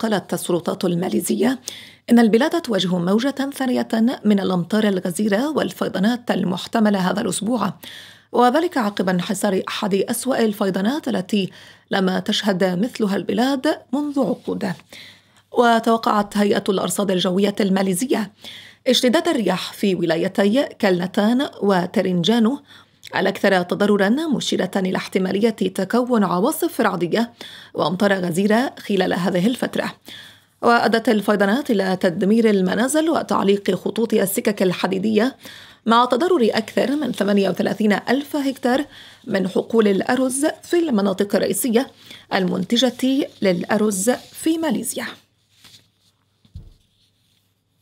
قالت السلطات الماليزية إن البلاد تواجه موجة ثانية من الأمطار الغزيرة والفيضانات المحتملة هذا الأسبوع، وذلك عقب انحسار أحد أسوأ الفيضانات التي لم تشهد مثلها البلاد منذ عقود. وتوقعت هيئة الأرصاد الجوية الماليزية اشتداد الرياح في ولايتي كلنتان وترنجانو الأكثر تضرراً، مشيرة إلى احتمالية تكون عواصف رعدية وأمطار غزيرة خلال هذه الفترة. وأدت الفيضانات إلى تدمير المنازل وتعليق خطوط السكك الحديدية، مع تضرر أكثر من 38 ألف هكتار من حقول الأرز في المناطق الرئيسية المنتجة للأرز في ماليزيا.